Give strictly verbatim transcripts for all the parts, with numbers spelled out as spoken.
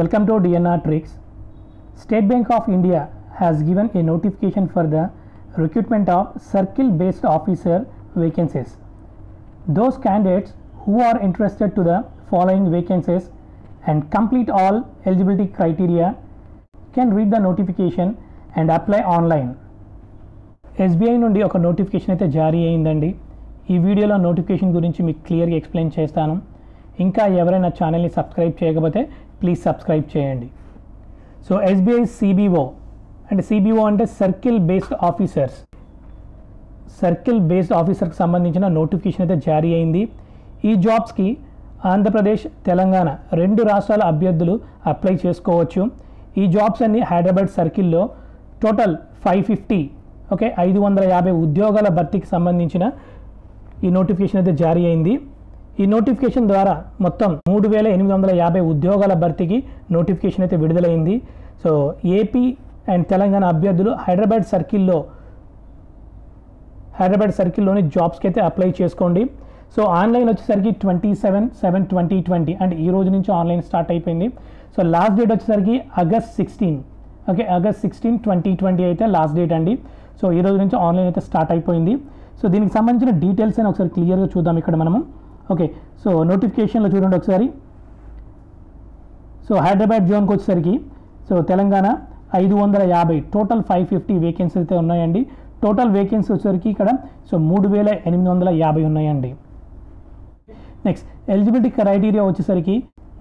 Welcome to D N R Tricks. State Bank of India has given a notification for the recruitment of circle based officer vacancies. Those candidates who are interested to the following vacancies and complete all eligibility criteria can read the notification and apply online. S B I నుండి ఒక notification అయితే జారీ అయ్యిందండి. ఈ వీడియోలో notification గురించి మీకు క్లియర్గా ఎక్స్ప్లెయిన్ చేస్తాను. ఇంకా ఎవరైనా ఛానల్ని సబ్స్క్రైబ్ చేయకపోతే ప్లీజ్ సబ్స్క్రైబ్ చేయండి. So S B I C B O and C B O అంటే circle based officers circle based ఆఫీసర్కి సంబంధించిన నోటిఫికేషన్ అయితే జారీ అయింది. ఈ జాబ్స్కి ఆంధ్రప్రదేశ్, తెలంగాణ రెండు రాష్ట్రాల అభ్యర్థులు అప్లై చేసుకోవచ్చు. ఈ జాబ్స్ అన్ని హైదరాబాద్ సర్కిల్లో టోటల్ ఫైవ్ ఫిఫ్టీ ఓకే ఐదు వందల యాభై ఉద్యోగాల భర్తీకి సంబంధించిన ఈ నోటిఫికేషన్ అయితే జారీ అయింది. ఈ నోటిఫికేషన్ ద్వారా మొత్తం మూడు వేల ఎనిమిది వందల యాభై ఉద్యోగాల భర్తీకి నోటిఫికేషన్ అయితే విడుదలైంది. సో ఏపీ అండ్ తెలంగాణ అభ్యర్థులు హైదరాబాద్ సర్కిల్లో హైదరాబాద్ సర్కిల్లోని జాబ్స్కి అయితే అప్లై చేసుకోండి. సో ఆన్లైన్ వచ్చేసరికి twenty seven seven twenty twenty అంటే ఈ రోజు నుంచి ఆన్లైన్ స్టార్ట్ అయిపోయింది. సో లాస్ట్ డేట్ వచ్చేసరికి August sixteen okay August sixteen twenty twenty అయితే లాస్ట్ డేట్ అండి. సో ఈ రోజు నుంచి ఆన్లైన్ అయితే స్టార్ట్ అయిపోయింది. సో దీనికి సంబంధించిన డీటెయిల్స్ అని ఒకసారి క్లియర్గా చూద్దాం ఇక్కడ మనము. ఓకే సో నోటిఫికేషన్లో చూడండి ఒకసారి. సో హైదరాబాద్ జోన్కి వచ్చేసరికి సో తెలంగాణ ఐదు వందల యాభై టోటల్ ఫైవ్ ఫిఫ్టీ వేకెన్సీ అయితే ఉన్నాయండి. టోటల్ వేకెన్సీ వచ్చేసరికి ఇక్కడ సో మూడు వేల ఎనిమిది వందల యాభై ఉన్నాయండి. నెక్స్ట్ ఎలిజిబిలిటీ క్రైటీరియా వచ్చేసరికి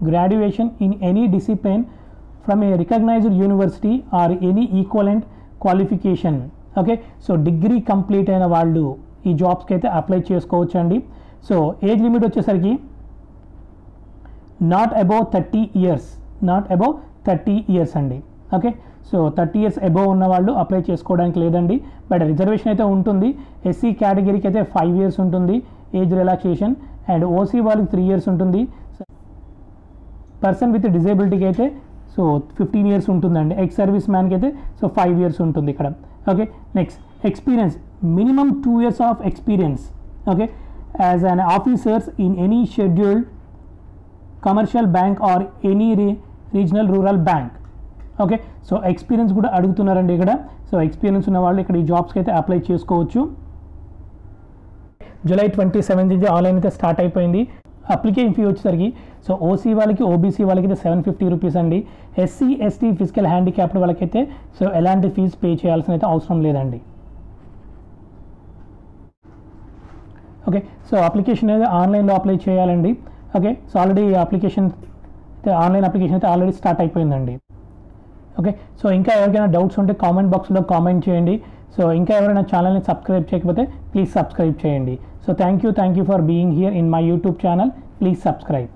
graduation in any discipline from a recognised university or any equivalent qualification okay so degree complete అయిన వాళ్ళు ఈ జాబ్స్కి అయితే అప్లై చేసుకోవచ్చు అండి. సో ఏజ్ లిమిట్ వచ్చేసరికి not above thirty years not above thirty years అండి. Okay so thirty years above ఉన్నవాళ్ళు అప్లై చేసుకోవడానికి లేదండి. బట్ రిజర్వేషన్ అయితే ఉంటుంది. ఎస్సీ కేటగిరీకి అయితే ఫైవ్ ఇయర్స్ ఉంటుంది ఏజ్ రిలాక్సేషన్ అండ్ ఓసీ వాళ్ళకి త్రీ ఇయర్స్ ఉంటుంది. పర్సన్ విత్ డిజేబిలిటీకి అయితే సో ఫిఫ్టీన్ ఇయర్స్ ఉంటుందండి. ఎక్స్ సర్వీస్ మ్యాన్కి అయితే సో ఫైవ్ ఇయర్స్ ఉంటుంది ఇక్కడ. Okay next experience minimum two years of experience okay as an officers in any scheduled commercial bank or any regional rural bank. Okay so experience కూడా అడుగుతున్నారండి ఇక్కడ. So experience ఉన్న వాళ్ళు ఇక్కడ ఈ జాబ్స్కి అయితే అప్లై చేసుకోవచ్చు. జూలై ట్వంటీ సెవెంత్ నుంచి ఆన్లైన్ అయితే స్టార్ట్ అయిపోయింది. అప్లికేషన్ ఫీ వచ్చేసరికి సో ఓసీ వాళ్ళకి ఓబీసీ వాళ్ళకి అయితే సెవెన్ ఫిఫ్టీ రూపీస్ అండి. ఎస్సీ ఎస్టీ ఫిజికల్ హ్యాండిక్యాప్డ్ వాళ్ళకైతే సో ఎలాంటి ఫీజు పే చేయాల్సిన అయితే అవసరం లేదండి. ఓకే సో అప్లికేషన్ అనేది ఆన్లైన్లో అప్లై చేయాలండి. ఓకే సో ఆల్రెడీ అప్లికేషన్ అయితే ఆన్లైన్ అప్లికేషన్ అయితే ఆల్రెడీ స్టార్ట్ అయిపోయిందండి. ఓకే సో ఇంకా ఎవరికైనా డౌట్స్ ఉంటే కామెంట్ బాక్స్లో కామెంట్ చేయండి. సో ఇంకా ఎవరైనా ఛానల్ని సబ్స్క్రైబ్ చేయకపోతే ప్లీజ్ సబ్స్క్రైబ్ చేయండి. So thank you thank you for being here in my YouTube channel. Please subscribe.